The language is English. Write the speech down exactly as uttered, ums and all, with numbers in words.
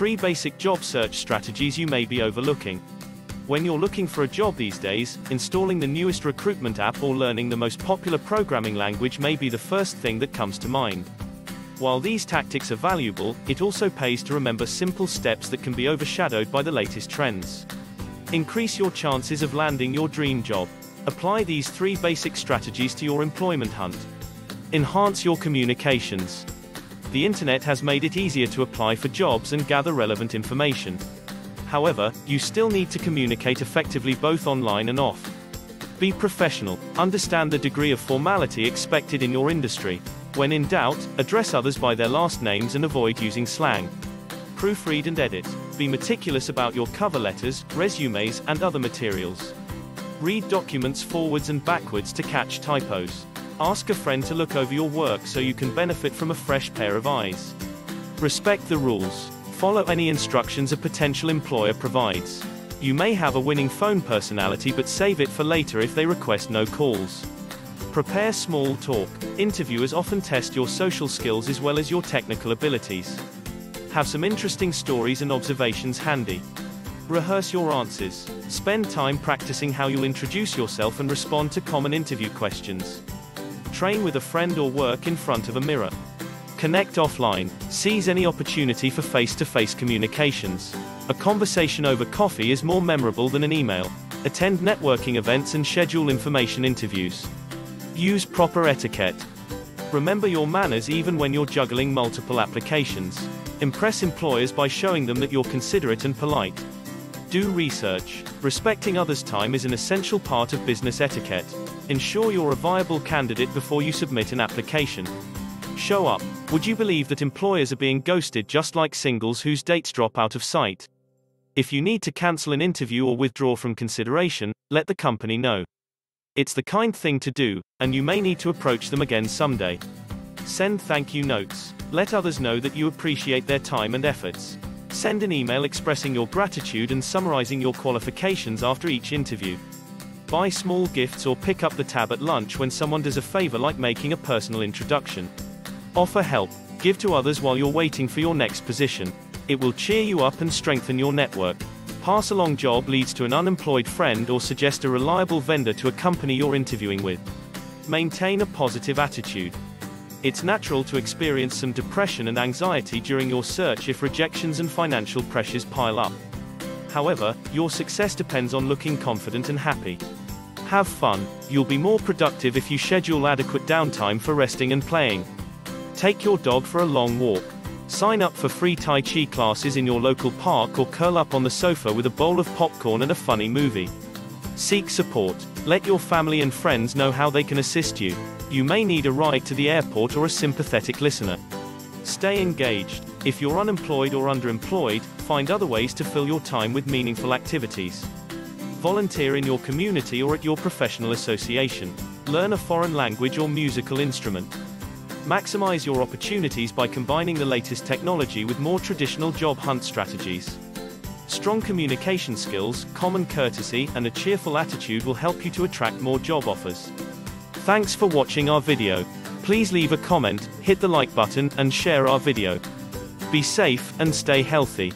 three basic job search strategies you may be overlooking. When you're looking for a job these days, installing the newest recruitment app or learning the most popular programming language may be the first thing that comes to mind. While these tactics are valuable, it also pays to remember simple steps that can be overshadowed by the latest trends. Increase your chances of landing your dream job. Apply these three basic strategies to your employment hunt. Enhance your communications. The internet has made it easier to apply for jobs and gather relevant information. However, you still need to communicate effectively both online and off. Be professional. Understand the degree of formality expected in your industry. When in doubt, address others by their last names and avoid using slang. Proofread and edit. Be meticulous about your cover letters, resumes, and other materials. Read documents forwards and backwards to catch typos. Ask a friend to look over your work so you can benefit from a fresh pair of eyes. Respect the rules. Follow any instructions a potential employer provides. You may have a winning phone personality, but save it for later if they request no calls. Prepare small talk. Interviewers often test your social skills as well as your technical abilities. Have some interesting stories and observations handy. Rehearse your answers. Spend time practicing how you'll introduce yourself and respond to common interview questions. Train with a friend or work in front of a mirror. Connect offline. Seize any opportunity for face-to-face communications. A conversation over coffee is more memorable than an email. Attend networking events and schedule information interviews. Use proper etiquette. Remember your manners even when you're juggling multiple applications. Impress employers by showing them that you're considerate and polite. Do research. Respecting others' time is an essential part of business etiquette. Ensure you're a viable candidate before you submit an application. Show up. Would you believe that employers are being ghosted just like singles whose dates drop out of sight? If you need to cancel an interview or withdraw from consideration, let the company know. It's the kind thing to do, and you may need to approach them again someday. Send thank you notes. Let others know that you appreciate their time and efforts. Send an email expressing your gratitude and summarizing your qualifications after each interview. Buy small gifts or pick up the tab at lunch when someone does a favor like making a personal introduction. Offer help. Give to others while you're waiting for your next position. It will cheer you up and strengthen your network. Pass along job leads to an unemployed friend or suggest a reliable vendor to a company you're interviewing with. Maintain a positive attitude. It's natural to experience some depression and anxiety during your search if rejections and financial pressures pile up. However, your success depends on looking confident and happy. Have fun. You'll be more productive if you schedule adequate downtime for resting and playing. Take your dog for a long walk. Sign up for free Tai Chi classes in your local park or curl up on the sofa with a bowl of popcorn and a funny movie. Seek support. Let your family and friends know how they can assist you. You may need a ride to the airport or a sympathetic listener. Stay engaged. If you're unemployed or underemployed, find other ways to fill your time with meaningful activities. Volunteer in your community or at your professional association. Learn a foreign language or musical instrument. Maximize your opportunities by combining the latest technology with more traditional job hunt strategies. Strong communication skills, common courtesy, and a cheerful attitude will help you to attract more job offers. Thanks for watching our video. Please leave a comment, hit the like button, and share our video. Be safe and stay healthy.